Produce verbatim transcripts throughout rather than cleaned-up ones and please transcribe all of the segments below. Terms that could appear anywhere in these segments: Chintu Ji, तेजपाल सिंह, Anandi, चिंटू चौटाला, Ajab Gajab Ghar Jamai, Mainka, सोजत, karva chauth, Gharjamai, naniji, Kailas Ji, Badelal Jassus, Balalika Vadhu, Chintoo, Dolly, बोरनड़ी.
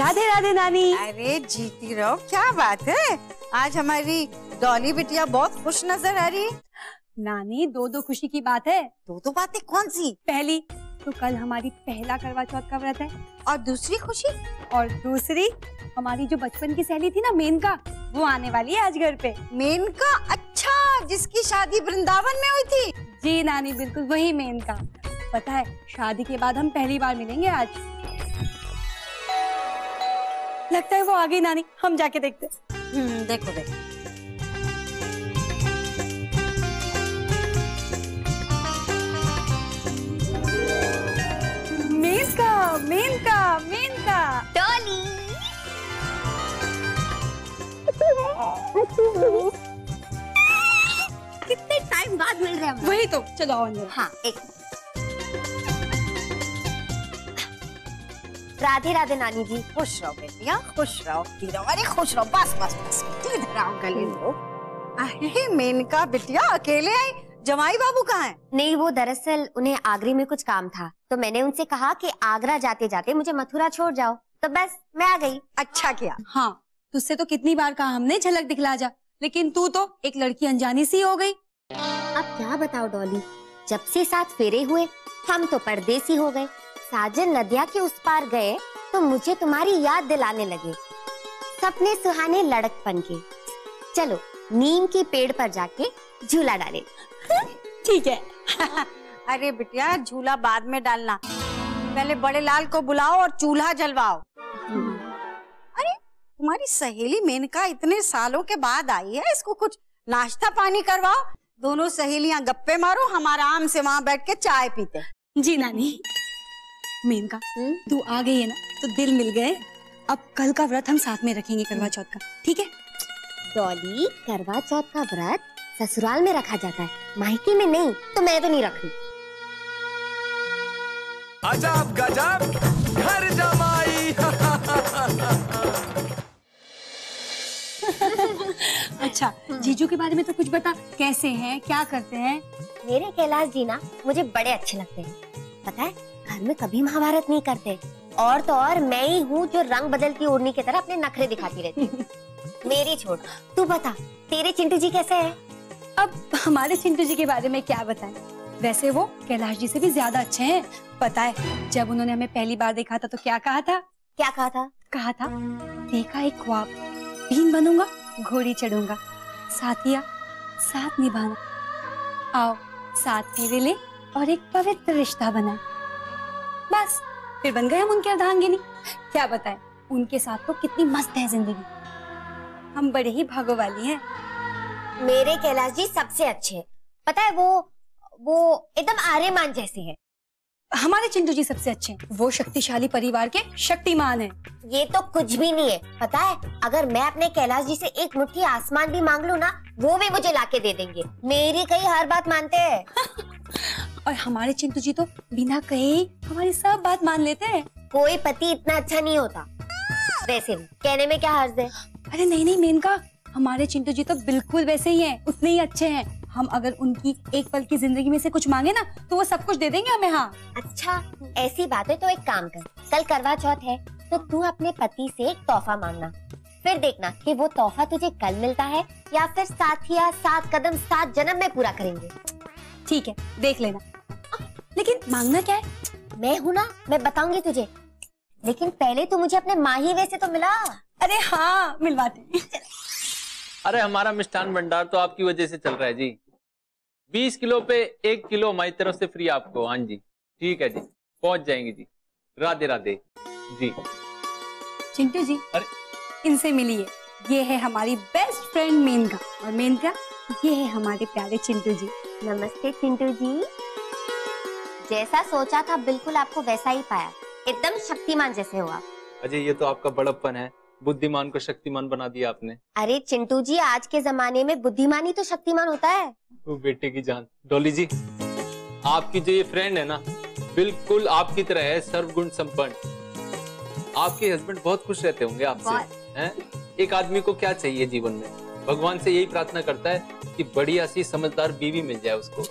राधे राधे नानी। अरे जीती रहो, क्या बात है, आज हमारी डॉली बिटिया बहुत खुश नजर आ रही। नानी दो दो खुशी की बात है। दो दो बातें कौन सी? पहली तो कल हमारी पहला करवा चौथ का व्रत है, और दूसरी खुशी और दूसरी हमारी जो बचपन की सहेली थी ना मेनका, वो आने वाली है आज घर पे। मेनका? अच्छा, जिसकी शादी वृंदावन में हुई थी। जी नानी बिल्कुल वही मेनका। पता है शादी के बाद हम पहली बार मिलेंगे आज। लगता है वो आ गई नानी, हम जाके देखते। हम्म, देखो देखो। मेनका, मेनका, मेनका। डॉली। कितने टाइम बाद मिल रहे हैं। वही तो, चलो आओ अंदर। हाँ, एक। राधे राधे नानी जी। खुश रहो बेटिया, खुश रहो, अरे खुश रहो, बस बस बस। इधर आओ, गले लो। अरे मेनका बिटिया अकेले आई, जमाई बाबू कहाँ है? नहीं, वो दरअसल उन्हें आगरे में कुछ काम था, तो मैंने उनसे कहा कि आगरा जाते जाते मुझे मथुरा छोड़ जाओ, तो बस मैं आ गई। अच्छा किया। हाँ, तुझसे तो कितनी बार कहा हमने झलक दिखला जा, लेकिन तू तो एक लड़की अनजानी सी हो गई। अब क्या बताओ डॉली, जब से साथ फेरे हुए हम तो परदेसी हो गए। साजन नदिया के उस पार गए तो मुझे तुम्हारी याद दिलाने लगे, सपने सुहाने लड़कपन के। चलो नीम के पेड़ पर जाके झूला डाले। ठीक है। अरे बिटिया झूला बाद में डालना, पहले बड़े लाल को बुलाओ और चूल्हा जलवाओ। अरे तुम्हारी सहेली मेनका इतने सालों के बाद आई है, इसको कुछ नाश्ता पानी करवाओ। दोनों सहेलियां गप्पे मारो, हम आराम से वहाँ बैठ के चाय पीते। जी नानी। मेनका तू आ गई है ना, तो दिल मिल गए। अब कल का व्रत हम साथ में रखेंगे, करवा चौथ का। ठीक है डॉली, करवा चौथ का व्रत ससुराल में रखा जाता है, मायके में नहीं, तो मैं तो नहीं रख रही। अजाब गजाब घर जमाई। अच्छा जीजू के बारे में तो कुछ बता, कैसे हैं, क्या करते हैं? मेरे कैलाश जी ना मुझे बड़े अच्छे लगते हैं। पता है घर में कभी महाभारत नहीं करते, और तो और मैं ही हूँ जो रंग बदलती ओढ़नी की तरह अपने नखरे दिखाती रहती हूँ। मेरी छोड़, तू बता तेरे चिंटू जी कैसे हैं? अब हमारे चिंटू जी के बारे में क्या बताएं? वैसे वो कैलाश जी से भी ज्यादा अच्छे हैं। पता है जब उन्होंने हमें पहली बार देखा था तो क्या कहा था? क्या कहा था? कहा था देखा एक ख्वाब, बीन बनूंगा घोड़ी चढ़ूंगा, साथिया साथ निभाना, आओ साथ फेरे ले और एक पवित्र रिश्ता बनाए। बस फिर बन गए हम उनके अर्धांगिनी। क्या बताएं उनके साथ तो कितनी मस्त है जिंदगी, हम बड़े ही भागो वाली हैं। मेरे कैलाश जी सबसे अच्छे हैं। पता है वो वो एकदम आर्यमान जैसे हैं। हमारे चिंटू जी सबसे अच्छे हैं, वो शक्तिशाली परिवार के शक्तिमान हैं। ये तो कुछ भी नहीं है। पता है अगर मैं अपने कैलाश जी से एक मुट्ठी आसमान भी मांग लूं ना, वो भी मुझे लाके दे देंगे। मेरी कही हर बात मानते हैं। और हमारे चिंटू जी तो बिना कहे हमारी सब बात मान लेते हैं। कोई पति इतना अच्छा नहीं होता। वैसे कहने में क्या हर्ज है। अरे नहीं नहीं मेनका, हमारे चिंटू जी तो बिल्कुल वैसे ही हैं, उतने ही अच्छे हैं। हम अगर उनकी एक पल की जिंदगी में से कुछ मांगे ना, तो वो सब कुछ दे देंगे हमें। हाँ अच्छा ऐसी बात है तो एक काम कर, कल करवा चौथ है तो तू अपने पति से एक तोहफा मांगना, फिर देखना कि वो तोहफा तुझे कल मिलता है या फिर साथ या सात कदम सात जन्म में पूरा करेंगे। ठीक है देख लेना, लेकिन मांगना क्या है? मैं हूँ ना, मैं बताऊंगी तुझे, लेकिन पहले तू मुझे अपने माही वे से तो मिला। अरे हाँ मिलवाते। अरे हमारा मिष्ठान भंडार तो आपकी वजह से चल रहा है जी। बीस किलो पे एक किलो हमारी तरफ से फ्री आपको। हाँ जी ठीक है जी, पहुंच जाएंगे जी। राधे राधे जी। चिंटू जी अरे इनसे मिलिए, ये है हमारी बेस्ट फ्रेंड मेनका, और मेनका ये है हमारे प्यारे चिंटू जी। नमस्ते चिंटू जी। जैसा सोचा था बिल्कुल आपको वैसा ही पाया, एकदम शक्तिमान जैसे हुआ। अजय ये तो आपका बड़प्पन है, बुद्धिमान को शक्तिमान बना दिया आपने। अरे चिंटू जी आज के जमाने में बुद्धिमान ही तो शक्तिमान होता है। वो बेटे की जान। डॉली जी आपकी जो ये फ्रेंड है ना, बिल्कुल आपकी तरह है, सर्वगुण संपन्न। आपके हस्बैंड बहुत खुश रहते होंगे आपसे हैं? एक आदमी को क्या चाहिए जीवन में, भगवान से यही प्रार्थना करता है कि बढ़िया सी समझदार बीवी मिल जाए उसको।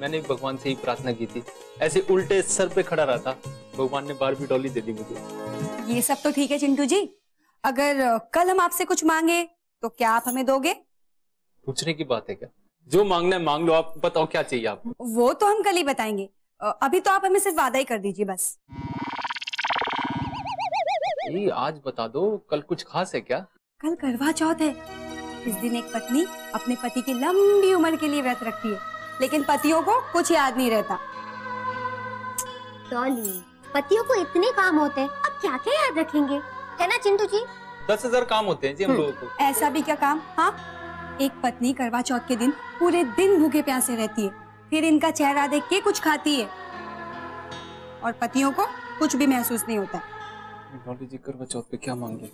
मैंने भगवान से ही प्रार्थना की थी, ऐसे उल्टे सर पे खड़ा रहा था, भगवान ने बार भी डॉली दे दी मुझे। ये सब तो ठीक है चिंटू जी, अगर कल हम आपसे कुछ मांगे तो क्या आप हमें दोगे? पूछने की बात है क्या, जो मांगना है मांग लो, आप बताओ क्या चाहिए आपको? वो तो हम कल ही बताएंगे, अभी तो आप हमें सिर्फ वादा ही कर दीजिए बस। ये आज बता दो, कल कुछ खास है क्या? कल करवा चौथ है, इस दिन एक पत्नी अपने पति की लंबी उम्र के लिए व्रत रखती है, लेकिन पतियों को कुछ याद नहीं रहता। डॉली, पतियों को इतने काम होते हैं, अब क्या क्या याद रखेंगे, है ना चिंटू जी? दस हजार काम होते हैं जी हम लोगों को। ऐसा भी क्या काम? हाँ, एक पत्नी करवा चौथ के दिन पूरे दिन भूखे प्यासे रहती है, फिर इनका चेहरा देख के कुछ खाती है और पतियों को कुछ भी महसूस नहीं होता। डॉली जी करवा चौथ पे क्या मांगे?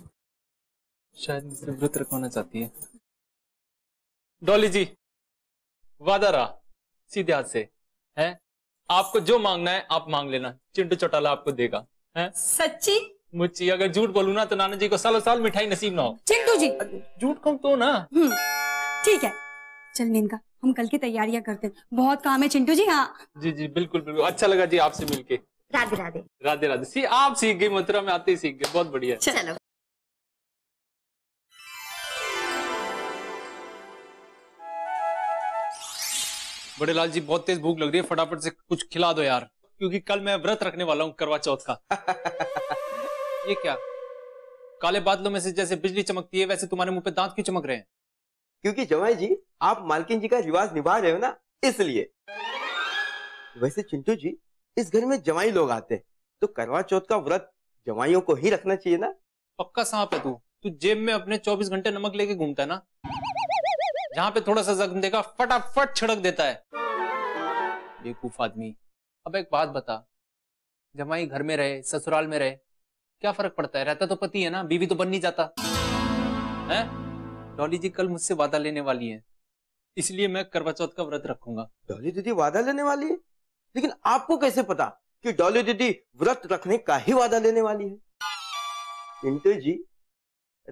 शायद मुझसे व्रत रखवाना चाहती है। डॉली जी वादा रहा, सीधे हाथ से है, आपको जो मांगना है आप मांग लेना, चिंटू चौटाला आपको देगा। हैं? सच्ची? मुझे अगर झूठ बोलूं ना तो नाना जी को सालों साल मिठाई नसीब ना हो। चिंटू जी झूठ कम तो ना। ठीक है, चल मेनका हम कल की तैयारियां करते हैं, बहुत काम है चिंटू जी। हाँ जी जी बिल्कुल बिल्कुल, अच्छा लगा जी आपसे मिलके। राधे राधे। राधे राधे। सी आप सीख गए, मथुरा में आते ही सीख गए, बहुत बढ़िया। चलो बड़ेलाल जी बहुत तेज भूख लग रही है, फटाफट से कुछ खिला दो यार, क्योंकि कल मैं व्रत रखने वाला हूँ करवा चौथ का। ये क्या, काले बादलों में से जैसे बिजली चमकती है वैसे तुम्हारे मुंह पे दांत क्यों चमक रहे हैं? क्योंकि जमाई जी आप मालकिन जी का रिवाज निभा रहे हो ना, इसलिए। वैसे चिंटू जी इस घर में जमाई लोग आते हैं, तो करवा चौथ का व्रत जमाइयों को ही रखना चाहिए ना। पक्का सांप है तू, तू जेब में अपने चौबीस घंटे नमक लेके घूमता है ना, जहाँ पे थोड़ा सा जख्म देखा फटाफट छिड़क देता है, बेवकूफ आदमी। अब एक बात बता, जमाई घर में रहे ससुराल में रहे क्या फर्क पड़ता है, रहता तो पति है ना, बीवी तो बन नहीं जाता है। डॉली जी कल मुझसे वादा लेने वाली है, इसलिए मैं करवा चौथ का व्रत रखूंगा। डॉली दीदी वादा लेने वाली है, लेकिन आपको कैसे पता कि डॉली दीदी व्रत रखने का ही वादा लेने वाली है? चिंटू जी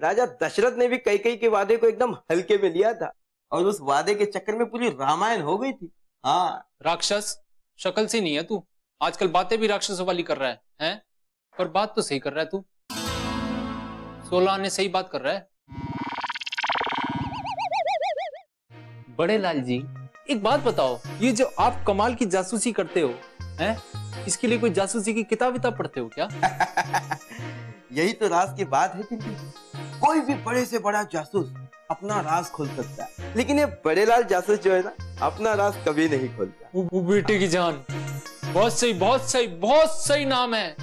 राजा दशरथ ने भी कई कई के वादे को एकदम हल्के में लिया था, और उस वादे के चक्कर में पूरी रामायण हो गई थी। हाँ राक्षस, शक्ल से नहीं है तू, आजकल बातें भी राक्षसों वाली कर रहा है, हैं? पर बात तो सही कर रहा है तू, सोलह आने सही बात कर रहा है। बड़े लाल जी एक बात बताओ, ये जो आप कमाल की जासूसी करते हो हैं, इसके लिए कोई जासूसी की किताब विताब पढ़ते हो क्या? यही तो राज की बात है, कोई भी बड़े से बड़ा जासूस अपना राज खोल सकता है, लेकिन ये बड़ेलाल जासूस जो है ना अपना राज कभी नहीं खोलता। वो बेटे की जान, बहुत सही बहुत सही बहुत सही नाम है,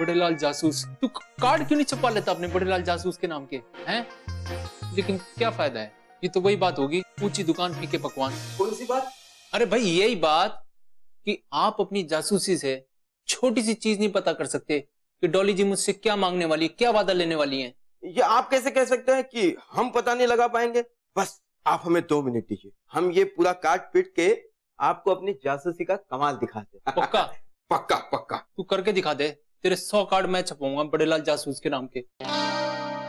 बड़ेलाल जासूस। तू कार्ड क्यों नहीं छपा लेता अपने बड़ेलाल जासूस के नाम के, हैं? लेकिन क्या फायदा है, ये तो वही बात होगी ऊंची दुकान फीके पकवान। कौन सी बात? अरे भाई यही बात कि आप अपनी जासूसी से छोटी सी चीज नहीं पता कर सकते कि डॉली जी मुझसे क्या मांगने वाली है, क्या वादा लेने वाली है। ये आप कैसे कह सकते हैं कि हम पता नहीं लगा पाएंगे? बस आप हमें दो मिनट दीजिए, हम ये पूरा काट पीट के आपको अपनी जासूसी का कमाल दिखाते हैं। पक्का? पक्का पक्का। तू करके दिखा दे, तेरे सौ कार्ड मैं छपाऊंगा बड़ेलाल जासूस के नाम के।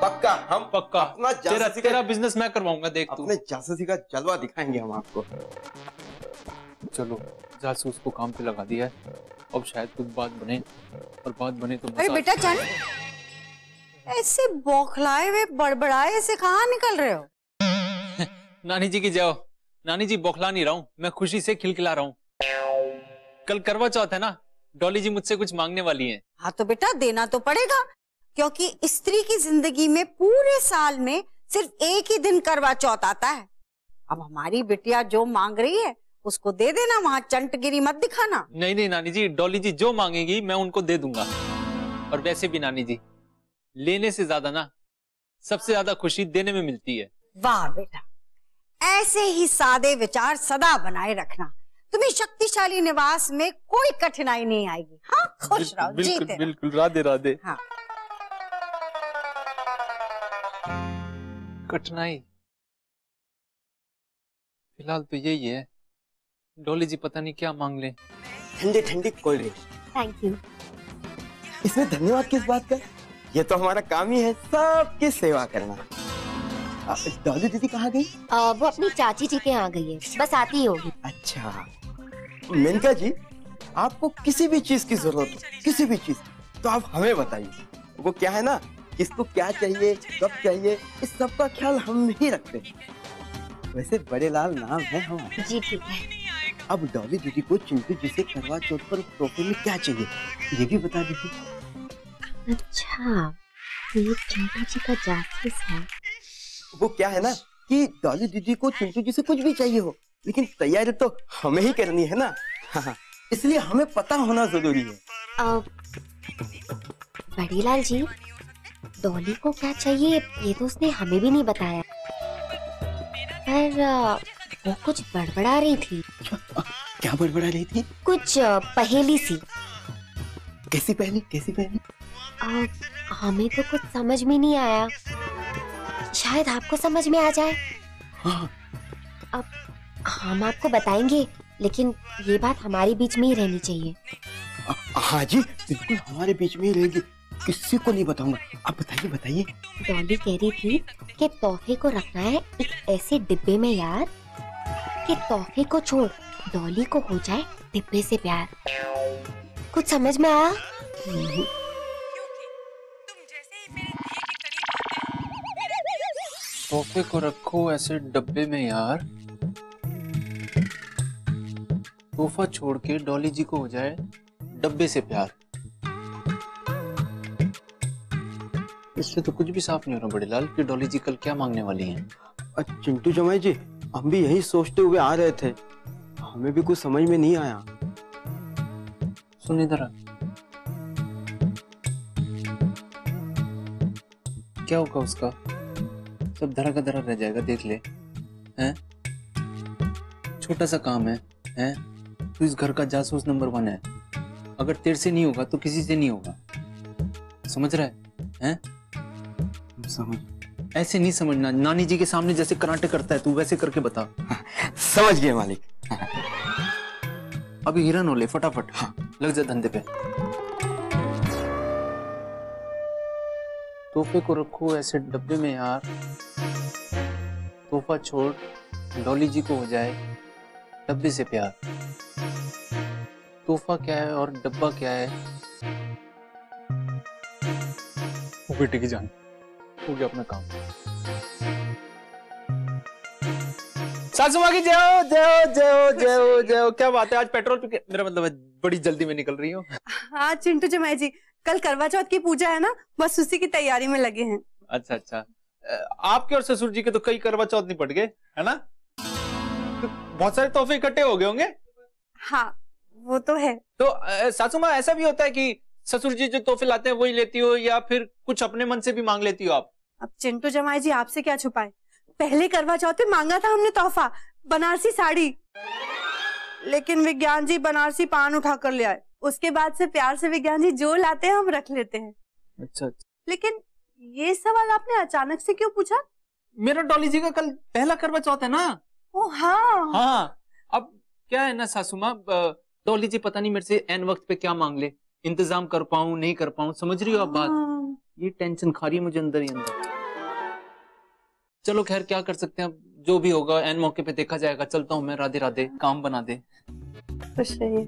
पक्का हम पक्का अपना तेरा, तेरा बिजनेस मैं करवाऊंगा, देख तू। अपने जासूसी का जलवा दिखाएंगे हम आपको। चलो जासूस को काम पे लगा दिया है, अब शायद कुछ बात बने, और बात बने तो बेटा चल, ऐसे बौखलाए हुए बड़बड़ाए से कहाँ निकल रहे हो? नानी जी की जाओ, नानी जी बौखला नहीं रहा हूँ मैं, खुशी से खिलखिला रहा हूँ। कल करवा चौथ है ना, डॉली जी मुझसे कुछ मांगने वाली है। हाँ तो बेटा देना तो पड़ेगा, क्योंकि स्त्री की जिंदगी में पूरे साल में सिर्फ एक ही दिन करवा चौथ आता है। अब हमारी बिटिया जो मांग रही है उसको दे देना, वहाँ चंटगिरी मत दिखाना। नहीं नहीं नानी जी, डॉली जी जो मांगेगी मैं उनको दे दूंगा, और वैसे भी नानी जी लेने से ज्यादा ना सबसे ज्यादा खुशी देने में मिलती है। वाह बेटा, ऐसे ही सादे विचार सदा बनाए रखना, तुम्हें शक्तिशाली निवास में कोई कठिनाई नहीं आएगी। हाँ खुश रहो, जीते बिल्कुल। राधे राधे। हाँ कठिनाई फिलहाल तो यही है, डॉली जी पता नहीं क्या मांग ले। ठंडी ठंडी कोल्ड ड्रिंक। Thank you. इसमें धन्यवाद किस बात का, ये तो हमारा काम ही है सबकी सेवा करना। डॉली दीदी कहाँ गई? आ, वो अपनी चाची जी के यहाँ गई है, बस आती ही होगी। अच्छा मेनका जी आपको किसी भी चीज की जरूरत हो, किसी भी चीज, तो आप हमें बताइए, वो क्या है ना, किसको क्या चाहिए, कब चाहिए, इस सब का ख्याल हम ही रखते हैं। वैसे बड़े लाल नाम है हम जी। ठीक है, अब डॉली दीदी को चिंटू जी से करवा चौथ पर टोपे में क्या चाहिए ये भी बता दीजिए। अच्छा, ये चिंटू जी का जासूस है। वो क्या है ना कि डॉली दीदी को चिंटू जी से कुछ भी चाहिए हो, लेकिन तैयारी तो हमें ही करनी है ना, हाँ, इसलिए हमें पता होना जरूरी है। अब बड़ीलाल जी, डॉली को क्या चाहिए ये तो उसने हमें भी नहीं बताया, पर वो कुछ बड़बड़ा रही थी। क्या बड़बड़ा रही थी? कुछ पहेली सी। कैसी पहेली? कैसी पहेली? आ, हमें तो कुछ समझ में नहीं आया, शायद आपको समझ में आ जाए। हाँ। अब हम आपको बताएंगे, लेकिन ये बात हमारे बीच में ही रहनी चाहिए। आ, हाँ जी, बिल्कुल हमारे बीच में ही रहेगी, किसी को नहीं बताऊंगा। आप बताइए बताइए। डॉली कह रही थी कि तोहफे को रखना है एक ऐसे डिब्बे में यार कि तोहफे को छोड़ डॉली को हो जाए डिब्बे से प्यार। कुछ समझ में आया? तोहफे को रखो ऐसे डब्बे में यार, तोहफा छोड़ के डॉली जी को हो जाए डब्बे से प्यार। इससे तो कुछ भी साफ नहीं हो रहा बड़ेलाल कि डॉली जी कल क्या मांगने वाली हैं। चिंटू जमाई जी, हम भी यही सोचते हुए आ रहे थे, हमें भी कुछ समझ में नहीं आया। सुन इधर, क्या होगा उसका, सब धरा का धरा रह जाएगा, देख ले। हैं, छोटा सा काम है, हैं? तू इस घर का जासूस नंबर वन है, अगर तेरे से नहीं होगा तो किसी से नहीं होगा, समझ रहा है? हैं? समझ, ऐसे नहीं समझना, नानी जी के सामने जैसे कराटे करता है तू वैसे करके बता। समझ गया मालिक। अभी हिरन हो ले फटाफट। हाँ। लग जा धंधे पे। तोहफे को रखो ऐसे डब्बे में यार, तोहफा छोड़ डॉली जी को हो जाए डब्बे से प्यार। तोहफा क्या है और डब्बा क्या है? बेटे की जान, हो गया अपना काम। सासुमा की जय जय जय जय जय। क्या बात है, आज पेट्रोल पे, मेरा मतलब है बड़ी जल्दी में निकल रही हूँ। हाँ चिंटू जमाई जी, कल करवा चौथ की पूजा है ना, बस उसी की तैयारी में लगे हैं। अच्छा अच्छा, आपके और ससुर जी के तो कई करवा चौथ निपट गए है ना, तो बहुत सारे तोहफे इकट्ठे हो गए होंगे। हाँ वो तो है। तो सासुमा ऐसा भी होता है की ससुर जी जो तोहफे लाते हैं वही लेती हो, या फिर कुछ अपने मन से भी मांग लेती हो आप? अब चिंटू जमाई जी आपसे क्या छुपाए, पहले करवा चौथ पे मांगा था हमने तोहफा बनारसी साड़ी, लेकिन विज्ञान जी बनारसी पान उठा कर ले आए। उसके बाद से प्यार से विज्ञान जी जो लाते हैं हम रख लेते हैं। अच्छा, लेकिन ये सवाल आपने अचानक से क्यों पूछा? मेरा डॉली जी का कल पहला करवा चौथ है ना। ओ हाँ हाँ। अब क्या है ना सासुमा, डॉली जी पता नहीं मेरे से ऐन वक्त पे क्या मांग ले, इंतजाम कर पाऊं नहीं कर पाऊं, समझ रही हो आप बात? ये टेंशन खा रही है मुझे अंदर ही अंदर। चलो खैर क्या कर सकते हैं, जो भी होगा एन मौके पे देखा जाएगा। चलता हूँ मैं, राधे राधे, काम बना दे। खुश रहिए।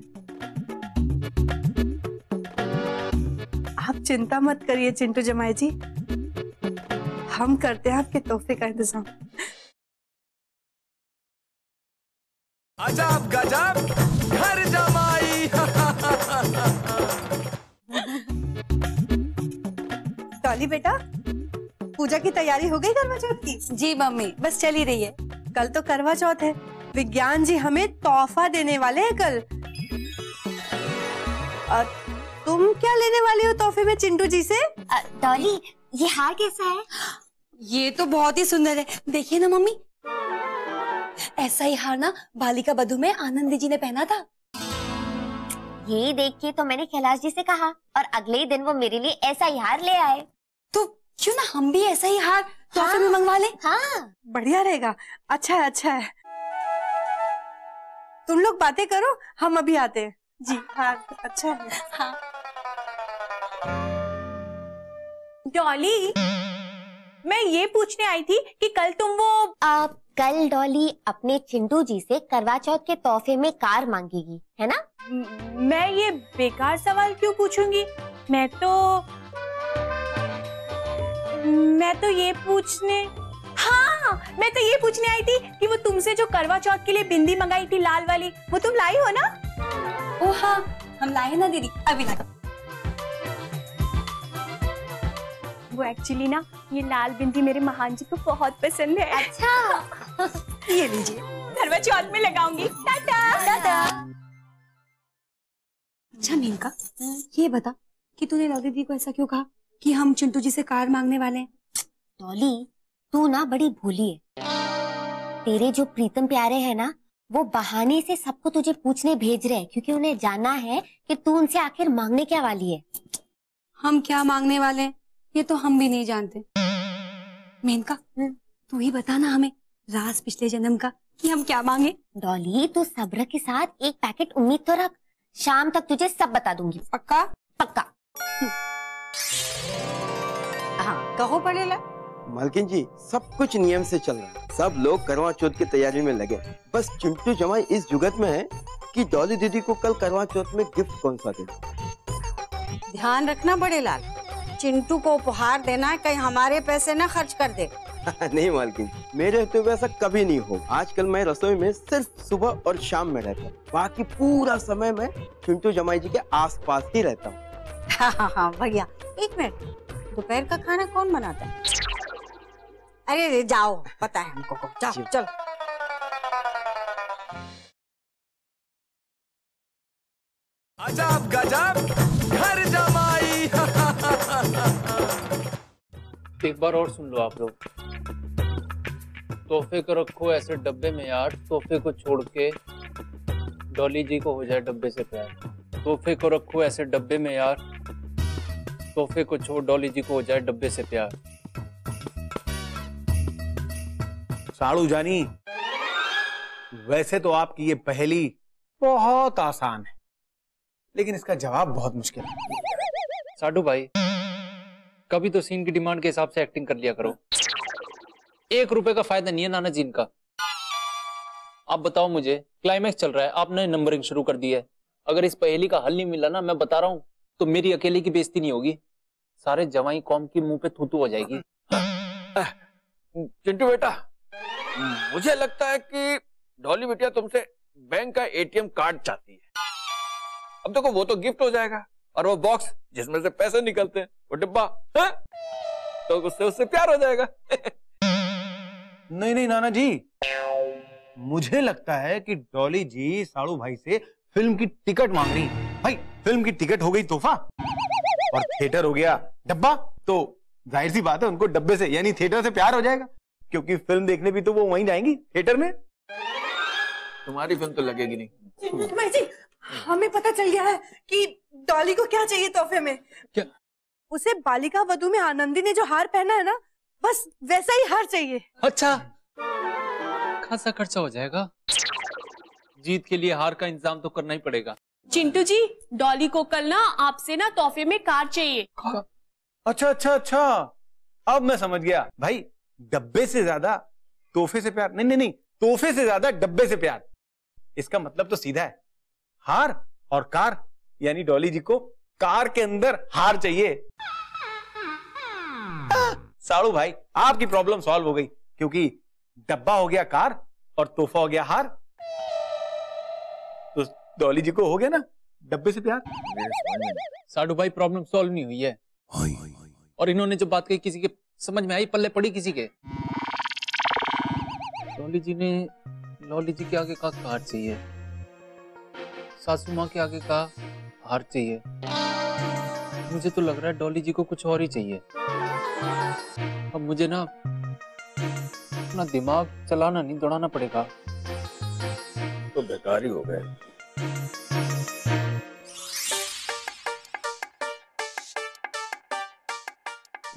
आप चिंता मत करिए चिंटू जमाई जी, हम करते हैं आपके तोहफे का इंतजाम। अजाब गजब घर जमाई। डॉली बेटा, पूजा की तैयारी हो गई करवा चौथ की? जी मम्मी, बस चल ही रही है। कल तो करवा चौथ है, विज्ञान जी हमें तोहफा देने वाले हैं कल, और तुम क्या लेने वाली हो तोहफे में चिंटू जी से? डॉली, ये हार कैसा है? ये तो बहुत ही सुंदर है, देखिए ना मम्मी, ऐसा ही हार ना बालिका वधू में आनंदी जी ने पहना था। ये देख के तो मैंने कैलाश जी से कहा, और अगले ही दिन वो मेरे लिए ऐसा ही हार ले आए। तो क्यों ना हम भी ऐसा ही हार तोहफे हाँ, में मंगवा ले। हाँ बढ़िया रहेगा। अच्छा है अच्छा है, तुम लोग बातें करो, हम अभी आते हैं। जी हाँ अच्छा है। हाँ डॉली, मैं ये पूछने आई थी कि कल तुम वो आ, कल डॉली अपने चिंटू जी से करवा चौथ के तोहफे में कार मांगेगी है ना। मैं ये बेकार सवाल क्यों पूछूंगी, मैं तो मैं तो ये पूछने हाँ मैं तो ये पूछने आई थी कि वो तुमसे जो करवा चौथ के लिए बिंदी मंगाई थी लाल वाली, वो तुम लाई हो ना? ओ हाँ, हम लाए हैं ना दीदी। अभी ला वो एक्चुअली ना ये लाल बिंदी मेरे महान जी को बहुत पसंद है। अच्छा ये लीजिए, करवा चौथ में लगाऊंगी। टाटा टाटा। अच्छा मेनका, ये बता कि तूने डॉली दी को ऐसा क्यों कहा कि हम चिंटू जी से कार मांगने वाले हैं? डॉली तू ना बड़ी भोली है। तेरे जो प्रीतम प्यारे हैं ना, वो बहाने से सबको तुझे पूछने भेज रहे हैं क्योंकि उन्हें जानना है कि तू उनसे आखिर मांगने क्या वाली है। हम क्या मांगने वाले हैं ये तो हम भी नहीं जानते। मेनका तू ही बता ना हमें राज पिछले जन्म का कि हम क्या मांगे। डॉली तू सब्र के साथ एक पैकेट उम्मीद तो रख, शाम तक तुझे सब बता दूंगी। पक्का? पक्का। हाँ कहो बड़ेला। मालकिन जी सब कुछ नियम से चल रहा है, सब लोग करवा चौथ की तैयारी में लगे। बस चिंटू जमाई इस जुगत में है कि डॉली दीदी को कल करवा चौथ में गिफ्ट कौन सा दे। ध्यान रखना बड़ेलाल, चिंटू को उपहार देना कहीं हमारे पैसे न खर्च कर दे। नहीं मालकिन, मेरे होते हुए ऐसा कभी नहीं हो। आजकल मैं रसोई में सिर्फ सुबह और शाम में रहता हूँ, बाकी पूरा समय मैं चिंटू जमाई जी के आसपास ही रहता हूँ। हाँ हाँ भैया एक मिनट, दोपहर का खाना कौन बनाता है? अरे जाओ, पता है हमको को। जाओ चलो। अजाब गजब घर जमाई। एक बार और सुन लो आप लोग, तोहफे को रखो ऐसे डब्बे में यार, तोहफे को छोड़ के डॉली जी को हो जाए डब्बे से प्यार। तोहफे को रखो ऐसे डब्बे में यार, तोहफे को छोड़ डॉली जी को हो जाए डब्बे से प्यार। साड़ू जानी, वैसे तो आपकी ये पहेली बहुत आसान है लेकिन इसका जवाब बहुत मुश्किल है। साडू भाई कभी तो सीन की डिमांड के हिसाब से एक्टिंग कर लिया करो, एक रुपए का फायदा नहीं है नाना जी इनका। आप बताओ मुझे, क्लाइमैक्स चल रहा है, आपने नंबरिंग शुरू कर दी है, अगर इस पहेली का हल नहीं मिला ना, मैं बता रहा हूँ तो मेरी अकेले की बेइज्जती नहीं होगी, सारे जवाई कौम की मुंह पे थूथू हो जाएगी। चिंटू बेटा मुझे लगता है कि डॉली बिटिया तुमसे बैंक का एटीएम कार्ड चाहती है। अब देखो वो तो गिफ्ट हो जाएगा और वो बॉक्स जिसमें से पैसे निकलते हैं, वो डिब्बा, तो उससे उससे प्यार हो जाएगा। नहीं नहीं नाना जी, मुझे लगता है कि डॉली जी साड़ू भाई से फिल्म की टिकट मांग रही है। भाई फिल्म की टिकट हो गई तोहफा और थिएटर हो गया डब्बा, तो जाहिर सी बात है उनको डब्बे से यानी थिएटर से प्यार हो जाएगा क्योंकि फिल्म देखने भी तो वो वहीं जाएंगी थिएटर में। तुम्हारी फिल्म तो लगेगी नहीं। भाई जी हमें पता चल गया है कि डॉली को क्या चाहिए तोहफे में। क्या? उसे बालिका वधू में आनंदी ने जो हार पहना है ना, बस वैसा ही हार चाहिए। अच्छा खासा खर्चा हो जाएगा, जीत के लिए हार का इंतजाम तो करना ही पड़ेगा। चिंटू जी डॉली को कल ना आपसे ना तोहफे में कार चाहिए। अच्छा अच्छा अच्छा अब मैं समझ गया। भाई डब्बे से ज्यादा तोहफे से प्यार, नहीं नहीं नहीं तोहफे से ज्यादा डब्बे से प्यार, इसका मतलब तो सीधा है हार और कार, यानी डॉली जी को कार के अंदर हार चाहिए। साड़ू भाई आपकी प्रॉब्लम सॉल्व हो गई क्योंकि डब्बा हो गया कार और तोहफा हो गया हार, तो डॉली जी को हो गया ना डब्बे से प्यार। साडू भाई प्रॉब्लम सॉल्व नहीं हुई है, और इन्होंने जो बात कही किसी के समझ में आई, पल्ले पड़ी किसी के। डॉली जी ने डॉली जी के आगे कहा कार चाहिए, सासू माँ के आगे कहा हार चाहिए, मुझे तो लग रहा है डॉली जी को कुछ और ही चाहिए। अब मुझे ना अपना दिमाग चलाना नहीं दौड़ाना पड़ेगा, तो बेकार ही हो गए।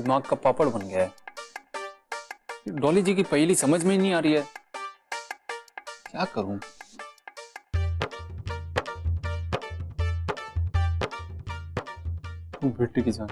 दिमाग का पापड़ बन गया है, डॉली जी की पहेली समझ में नहीं आ रही है, क्या करूं? बेटी की जान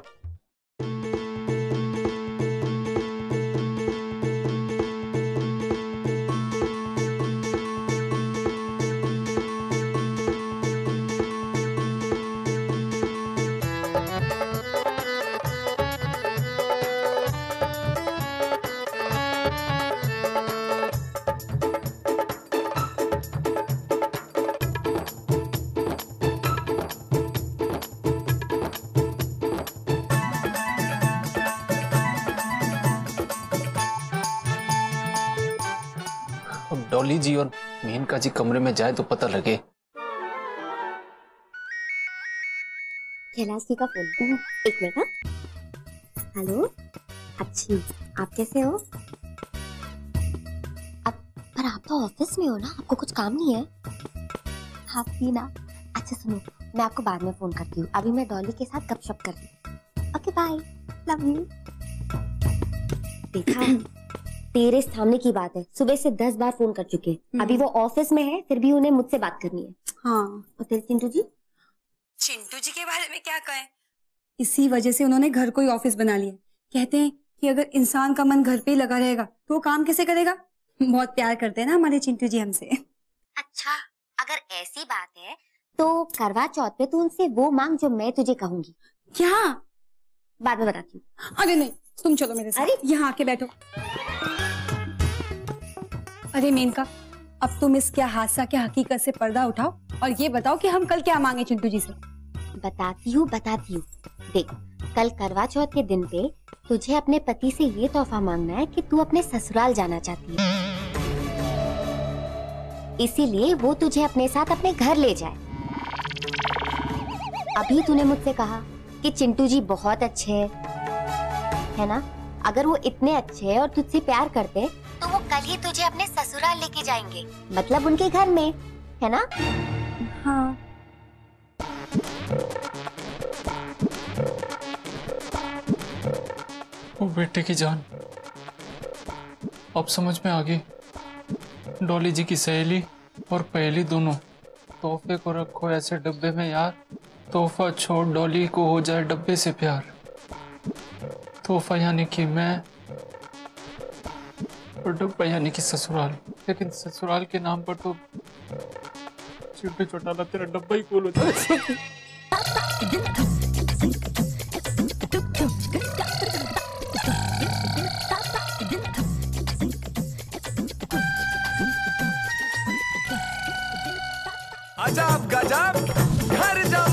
डॉली जी और मेनका जी कमरे में जाए तो पता लगे। कैलाश जी का फोन, एक मिनट। हेलो, अच्छी आप कैसे हो? आप पर आप तो ऑफिस में हो ना, आपको कुछ काम नहीं है? हाँ ना। अच्छा सुनो, मैं आपको बाद में फोन करती हूँ, अभी मैं डॉली के साथ गपशप करती हूँ। Okay bye, love you. देखा तेरे सामने की बात है, सुबह से दस बार फोन कर चुके, अभी वो ऑफिस में है फिर भी उन्हें मुझसे बात करनी है। हाँ, और तेरे चिंटू जी? चिंटू जी के बारे में क्या कहें, इसी वजह से उन्होंने घर को ही ऑफिस बना लिया। कहते हैं कि अगर इंसान का मन घर पे ही लगा रहेगा तो वो काम कैसे करेगा। बहुत प्यार करते हैं ना हमारे चिंटू जी हमसे। अच्छा, अगर ऐसी बात है तो करवा चौथ पे तू उनसे वो मांग जो मैं तुझे कहूंगी। क्या? बाद में बताती हूँ। अरे नहीं, तुम चलो मेरे साथ। अरे यहाँ आके बैठो। अरे मेनका, अब तुम इस क्या हादसा के हकीकत से पर्दा उठाओ और ये बताओ कि हम कल क्या मांगे चिंटू जी से। बताती हूँ बताती हूँ। देख, कल करवा चौथ के दिन पे तुझे अपने पति से ये तोहफा मांगना है कि तू अपने ससुराल जाना चाहती है, इसीलिए वो तुझे अपने साथ अपने घर ले जाए। अभी तूने मुझसे कहा कि चिंटू जी बहुत अच्छे हैं, है ना? अगर वो इतने अच्छे हैं और तुझसे प्यार करते हैं तो वो कल ही तुझे अपने ससुराल लेके जाएंगे, मतलब उनके घर में, है ना? हाँ। ओ बेटे की जान, अब समझ में आ गई। डॉली जी की सहेली और पहली दोनों, तोहफे को रखो ऐसे डब्बे में यार, तोहफा छोड़ डॉली को हो जाए डब्बे से प्यार। तोहफा यानी कि मैं और डब्बा यानी कि ससुराल, लेकिन ससुराल के नाम पर तो छोटे छोटा ला तेरा डब्बा ही कूल होता है। अजब गजब घर जा